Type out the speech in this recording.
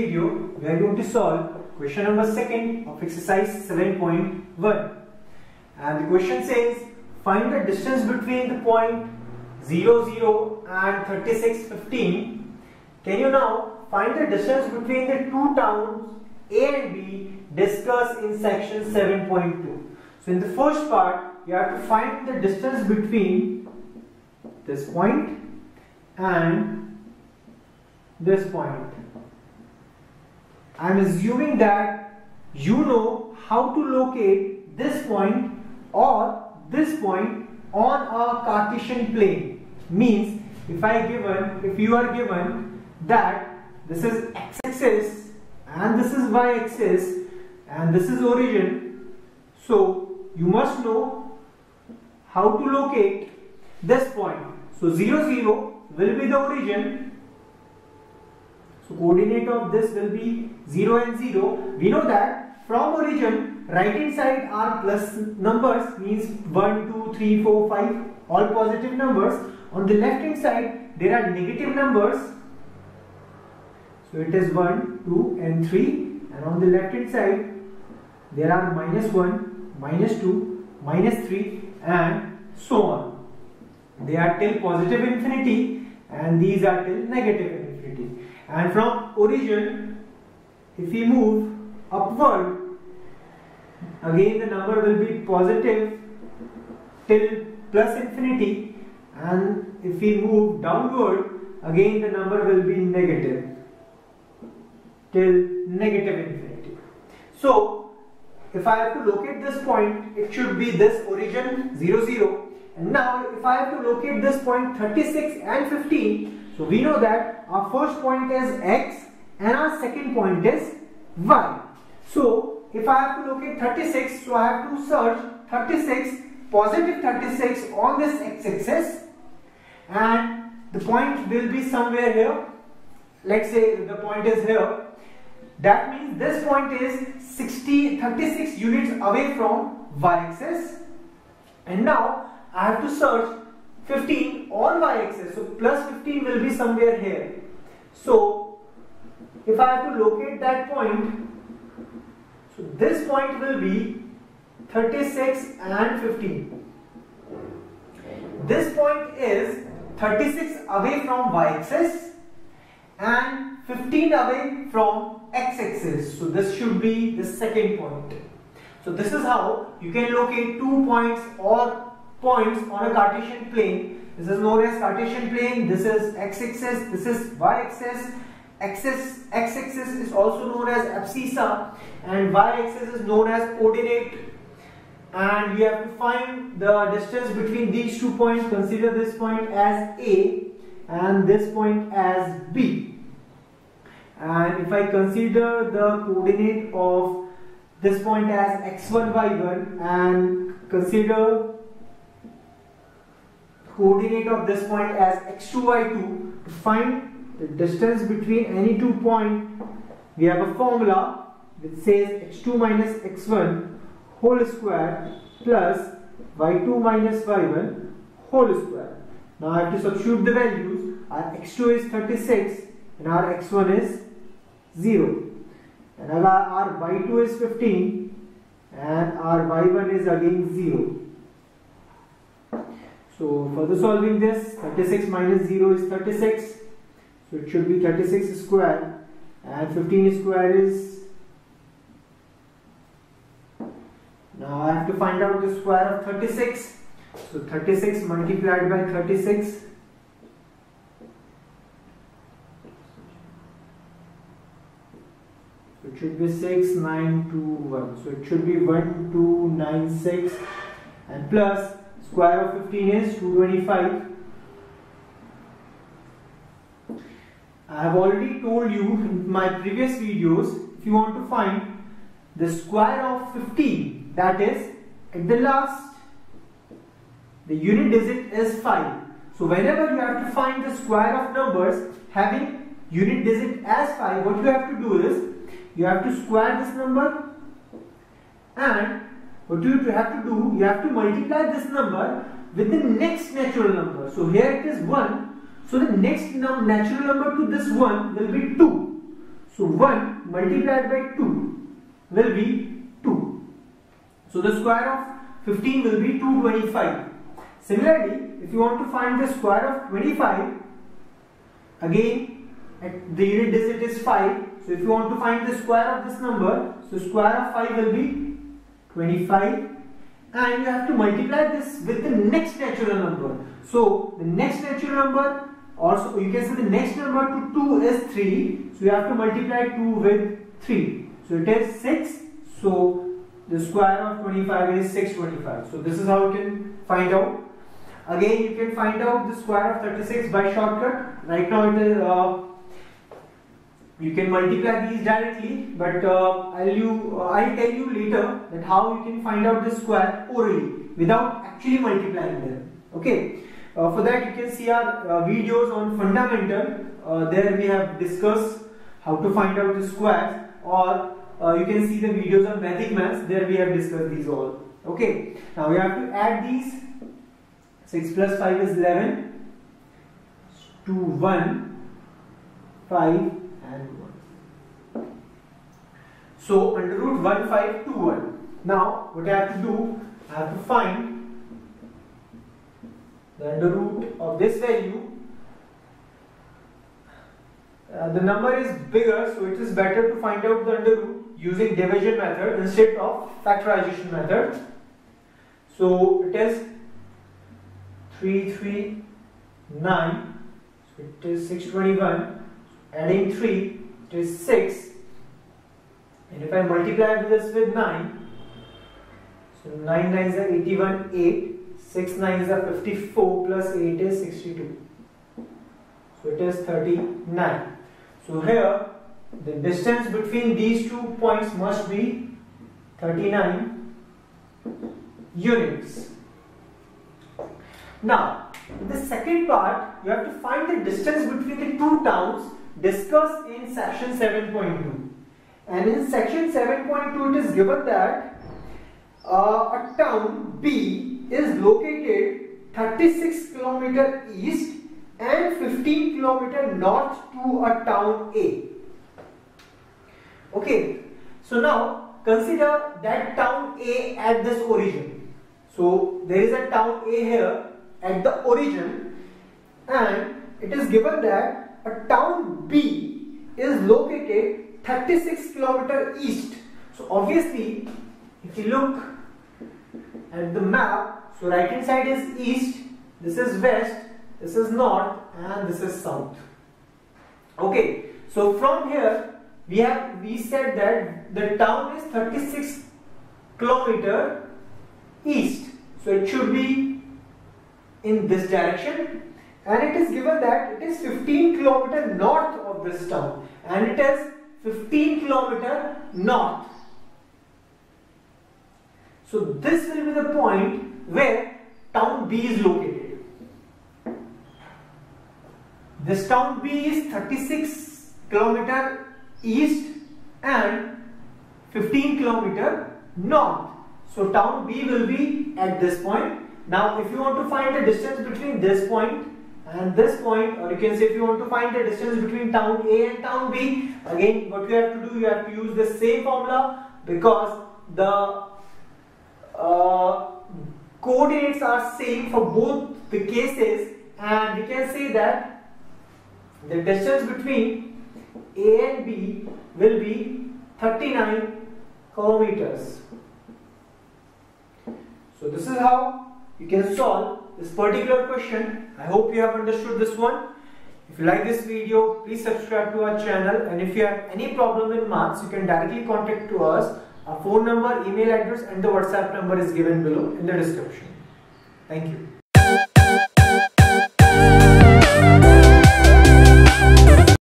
video, we are going to solve question number 2 of exercise 7.1. And the question says, find the distance between the point 0, 0 and 36, 15. Can you now find the distance between the two towns A and B discussed in section 7.2. So in the first part, you have to find the distance between this point and this point. I am assuming that you know how to locate this point or this point on a Cartesian plane. Means if you are given that this is x-axis and this is y-axis and this is origin, so you must know how to locate this point. So 0, 0 will be the origin. So coordinate of this will be 0 and 0. We know that from origin, right hand side are plus numbers, means 1, 2, 3, 4, 5, all positive numbers. On the left hand side, there are negative numbers. So it is 1, 2 and 3, and on the left hand side, there are minus 1, minus 2, minus 3 and so on. They are till positive infinity and these are till negative infinity. And from origin, if we move upward, again the number will be positive till plus infinity, and if we move downward, again the number will be negative till negative infinity. So if I have to locate this point, it should be this origin 0, 0. And now if I have to locate this point 36 and 15, so we know that our first point is x and our second point is y. So if I have to locate 36, so I have to search 36, positive 36 on this x-axis, and the point will be somewhere here. Let's say the point is here. That means this point is 36 units away from y-axis. And now I have to search 15 on y-axis, so plus 15 will be somewhere here. So if I have to locate that point, so this point will be 36 and 15. This point is 36 away from y-axis and 15 away from x-axis. So this should be the second point. So this is how you can locate two points or points on a Cartesian plane. This is known as Cartesian plane. This is x-axis, this is y-axis. X-axis is also known as abscissa and y-axis is known as ordinate. And we have to find the distance between these two points. Consider this point as A and this point as B. And if I consider the coordinate of this point as x1, y1 and consider coordinate of this point as x2, y2, to find the distance between any two points, we have a formula which says x2 minus x1 whole square plus y2 minus y1 whole square. Now I have to substitute the values. Our x2 is 36 and our x1 is 0. And our y2 is 15 and our y1 is again 0. So further solving this, 36 minus 0 is 36, so it should be 36 square and 15 square is, now I have to find out the square of 36, so 36 multiplied by 36, so it should be 6921, so it should be 1296 and plus square of 15 is 225. I have already told you in my previous videos, if you want to find the square of 15, that is at the last, the unit digit is 5. So whenever you have to find the square of numbers having unit digit as 5, what you have to do is, you have to square this number, and what do you have to do? You have to multiply this number with the next natural number. So here it is 1. So the next natural number to this 1 will be 2. So 1 multiplied by 2 will be 2. So the square of 15 will be 225. Similarly, if you want to find the square of 25, again at the unit digit is 5. So if you want to find the square of this number, so square of 5 will be 25. And you have to multiply this with the next natural number. So the next natural number, also you can say the next number to 2 is 3. So you have to multiply 2 with 3. So it is 6. So the square of 25 is 625. So this is how you can find out. Again, you can find out the square of 36 by shortcut. Right now it is, you can multiply these directly, but I'll tell you later that how you can find out the square orally without actually multiplying them. Okay. For that you can see our videos on fundamental. There we have discussed how to find out the squares, or you can see the videos on basic maths. There we have discussed these all. Okay. Now we have to add these. 6 plus 5 is 11. 2, 1, 5. So under root 1521. Now what I have to do, I have to find the under root of this value. The number is bigger, so it is better to find out the under root using division method instead of factorization method. So it is 339. So it is 621. Adding 3, it is 6. And if I multiply this with 9, so 9 9s are 81, 8, 6 9s are 54 plus 8 is 62. So it is 39. So here the distance between these two points must be 39 units. Now in the second part you have to find the distance between the two towns discussed in section 7.2. And in section 7.2 it is given that a town B is located 36 km east and 15 km north to a town A. Okay, so now consider that town A at this origin. So there is a town A here at the origin, and it is given that a town B is located 36 kilometer east. So obviously if you look at the map, so right hand side is east, this is west, this is north, and this is south. Okay, so from here we said that the town is 36 kilometer east, so it should be in this direction, and it is given that it is 15 kilometer north of this town and it is 15 kilometer north. So this will be the point where town B is located. This town B is 36 kilometer east and 15 kilometer north. So town B will be at this point. Now if you want to find the distance between this point and this point, or you can say if you want to find the distance between town A and town B, again what you have to do, you have to use the same formula, because the coordinates are same for both the cases, and we can say that the distance between A and B will be 39 kilometers. So this is how you can solve this particular question. I hope you have understood this one. If you like this video, please subscribe to our channel, and if you have any problem in maths, you can directly contact to us. Our phone number, email address and the WhatsApp number is given below in the description. Thank you.